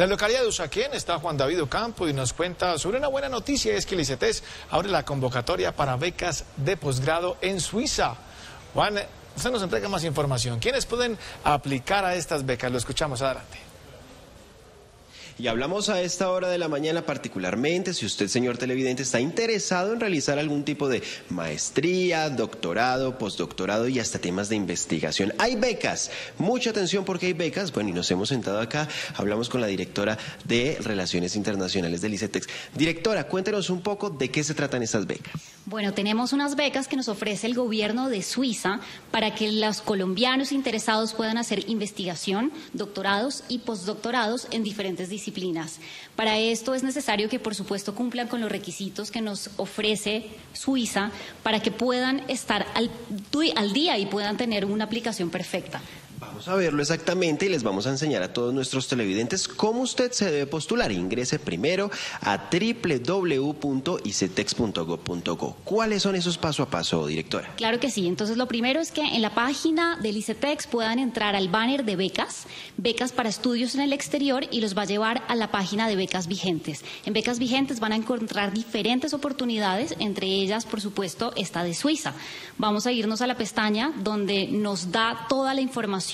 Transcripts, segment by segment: En la localidad de Usaquén está Juan David Ocampo y nos cuenta sobre una buena noticia, es que el ICETEX abre la convocatoria para becas de posgrado en Suiza. Juan, usted nos entrega más información. ¿Quiénes pueden aplicar a estas becas? Lo escuchamos, adelante. Y hablamos a esta hora de la mañana particularmente, si usted, señor televidente, está interesado en realizar algún tipo de maestría, doctorado, postdoctorado y hasta temas de investigación. Hay becas, mucha atención porque hay becas. Bueno, y nos hemos sentado acá, hablamos con la directora de Relaciones Internacionales del ICETEX. Directora, cuéntenos un poco de qué se tratan estas becas. Bueno, tenemos unas becas que nos ofrece el gobierno de Suiza para que los colombianos interesados puedan hacer investigación, doctorados y postdoctorados en diferentes disciplinas. Para esto es necesario que, por supuesto, cumplan con los requisitos que nos ofrece Suiza para que puedan estar al día y puedan tener una aplicación perfecta. Vamos a verlo exactamente y les vamos a enseñar a todos nuestros televidentes cómo usted se debe postular. Ingrese primero a www.icetex.gov.co. ¿Cuáles son esos paso a paso, directora? Claro que sí. Entonces, lo primero es que en la página del ICETEX puedan entrar al banner de becas, becas para estudios en el exterior, y los va a llevar a la página de becas vigentes. En becas vigentes van a encontrar diferentes oportunidades, entre ellas, por supuesto, esta de Suiza. Vamos a irnos a la pestaña donde nos da toda la información,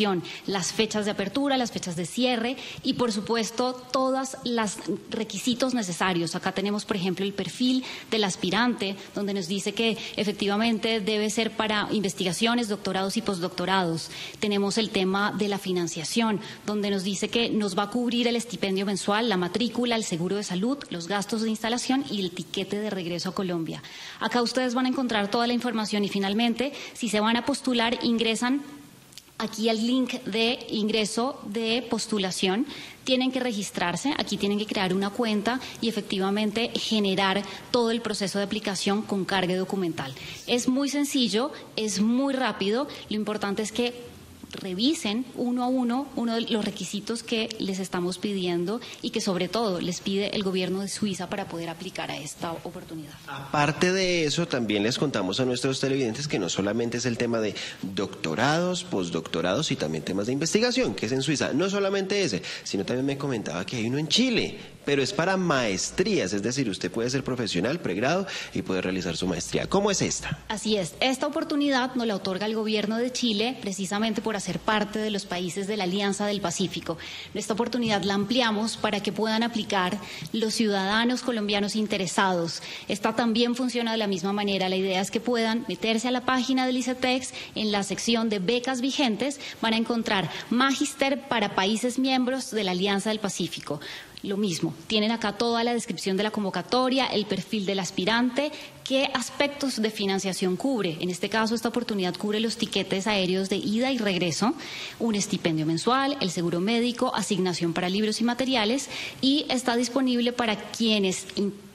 las fechas de apertura, las fechas de cierre y, por supuesto, todos los requisitos necesarios. Acá tenemos, por ejemplo, el perfil del aspirante, donde nos dice que efectivamente debe ser para investigaciones, doctorados y postdoctorados. Tenemos el tema de la financiación, donde nos dice que nos va a cubrir el estipendio mensual, la matrícula, el seguro de salud, los gastos de instalación y el tiquete de regreso a Colombia. Acá ustedes van a encontrar toda la información y, finalmente, si se van a postular, ingresan aquí el link de ingreso de postulación. Tienen que registrarse, aquí tienen que crear una cuenta y efectivamente generar todo el proceso de aplicación con carga documental. Es muy sencillo, es muy rápido, lo importante es que revisen uno a uno de los requisitos que les estamos pidiendo y que sobre todo les pide el gobierno de Suiza para poder aplicar a esta oportunidad. Aparte de eso, también les contamos a nuestros televidentes que no solamente es el tema de doctorados, postdoctorados y también temas de investigación, que es en Suiza. No solamente ese, sino también me comentaba que hay uno en Chile, pero es para maestrías, es decir, usted puede ser profesional, pregrado y puede realizar su maestría. ¿Cómo es esta? Así es, esta oportunidad nos la otorga el gobierno de Chile precisamente por hacer parte de los países de la Alianza del Pacífico. Esta oportunidad la ampliamos para que puedan aplicar los ciudadanos colombianos interesados. Esta también funciona de la misma manera. La idea es que puedan meterse a la página del ICETEX, en la sección de becas vigentes, van a encontrar Magister para países miembros de la Alianza del Pacífico. Lo mismo, tienen acá toda la descripción de la convocatoria, el perfil del aspirante, qué aspectos de financiación cubre. En este caso, esta oportunidad cubre los tiquetes aéreos de ida y regreso, un estipendio mensual, el seguro médico, asignación para libros y materiales, y está disponible para quienes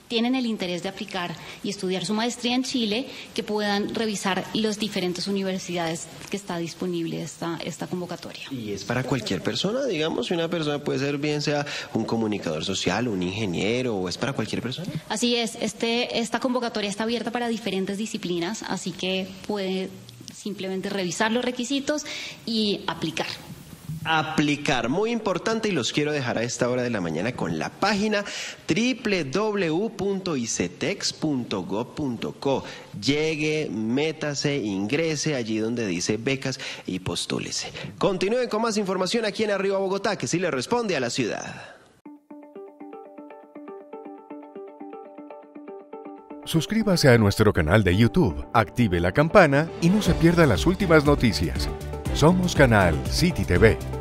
tienen el interés de aplicar y estudiar su maestría en Chile, que puedan revisar las diferentes universidades que está disponible esta convocatoria. Y es para cualquier persona, digamos, si una persona puede ser bien sea un comunicador social, un ingeniero, o es para cualquier persona. Así es, esta convocatoria está abierta para diferentes disciplinas, así que puede simplemente revisar los requisitos y aplicar. Aplicar, muy importante, y los quiero dejar a esta hora de la mañana con la página www.icetex.gov.co. Llegue, métase, ingrese allí donde dice becas y postúlese. Continúen con más información aquí en Arriba Bogotá, que sí le responde a la ciudad. Suscríbase a nuestro canal de YouTube, active la campana y no se pierda las últimas noticias. Somos Canal City TV.